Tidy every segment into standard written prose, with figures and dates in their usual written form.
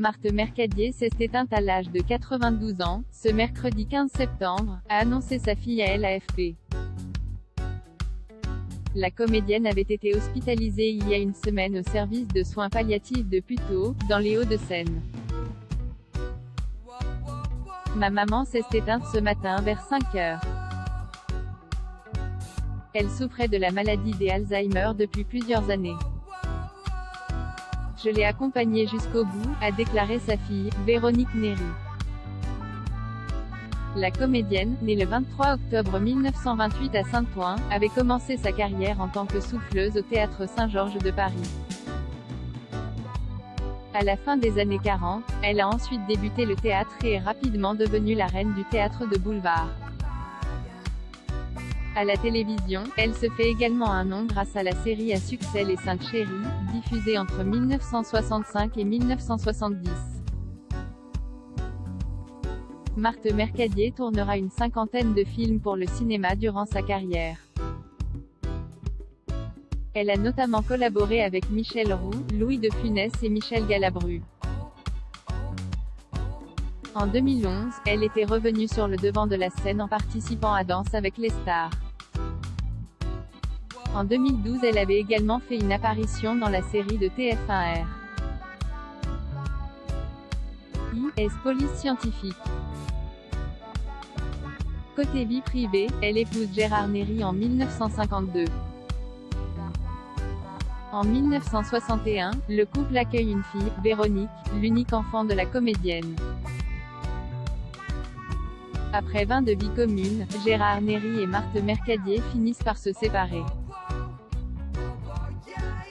Marthe Mercadier s'est éteinte à l'âge de 92 ans, ce mercredi 15 septembre, a annoncé sa fille à l'AFP. La comédienne avait été hospitalisée il y a une semaine au service de soins palliatifs de Puteaux, dans les Hauts-de-Seine. Ma maman s'est éteinte ce matin vers 5 heures. Elle souffrait de la maladie des Alzheimer depuis plusieurs années. Je l'ai accompagnée jusqu'au bout, a déclaré sa fille, Véronique Néry. La comédienne, née le 23 octobre 1928 à Saint-Ouen, avait commencé sa carrière en tant que souffleuse au Théâtre Saint-Georges de Paris. À la fin des années 40, elle a ensuite débuté le théâtre et est rapidement devenue la reine du théâtre de boulevard. À la télévision, elle se fait également un nom grâce à la série à succès Les Saintes Chéries, diffusée entre 1965 et 1970. Marthe Mercadier tournera une cinquantaine de films pour le cinéma durant sa carrière. Elle a notamment collaboré avec Michel Roux, Louis de Funès et Michel Galabru. En 2011, elle était revenue sur le devant de la scène en participant à Danse avec les stars. En 2012, elle avait également fait une apparition dans la série de TF1 R.I.S. Police scientifique. Côté vie privée, elle épouse Gérard Néry en 1952. En 1961, le couple accueille une fille, Véronique, l'unique enfant de la comédienne. Après 20 ans de vie commune, Gérard Néry et Marthe Mercadier finissent par se séparer.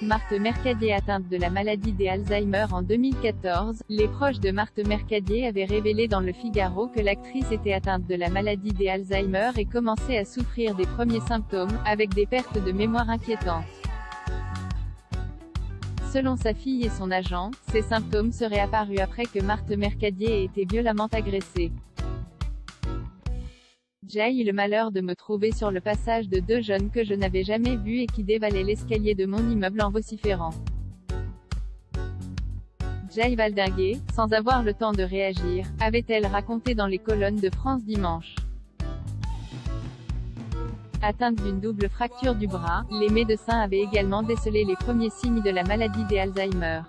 Marthe Mercadier atteinte de la maladie des Alzheimer en 2014, les proches de Marthe Mercadier avaient révélé dans Le Figaro que l'actrice était atteinte de la maladie des Alzheimer et commençait à souffrir des premiers symptômes, avec des pertes de mémoire inquiétantes. Selon sa fille et son agent, ces symptômes seraient apparus après que Marthe Mercadier ait été violemment agressée. J'ai eu le malheur de me trouver sur le passage de deux jeunes que je n'avais jamais vus et qui dévalaient l'escalier de mon immeuble en vociférant. Jay Valdingué, sans avoir le temps de réagir, avait-elle raconté dans les colonnes de France Dimanche. Atteinte d'une double fracture du bras, les médecins avaient également décelé les premiers signes de la maladie des Alzheimer.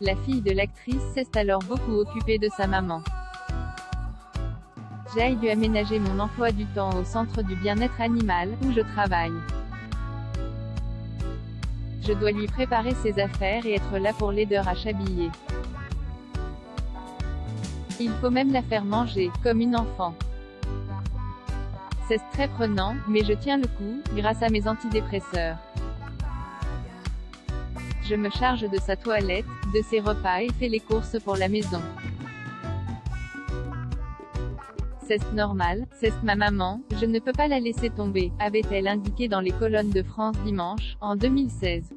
La fille de l'actrice s'est alors beaucoup occupée de sa maman. J'ai dû aménager mon emploi du temps au centre du bien-être animal, où je travaille. Je dois lui préparer ses affaires et être là pour l'aider à s'habiller. Il faut même la faire manger, comme une enfant. C'est très prenant, mais je tiens le coup, grâce à mes antidépresseurs. Je me charge de sa toilette, de ses repas et fais les courses pour la maison. C'est normal, c'est ma maman, je ne peux pas la laisser tomber, avait-elle indiqué dans les colonnes de France Dimanche, en 2016.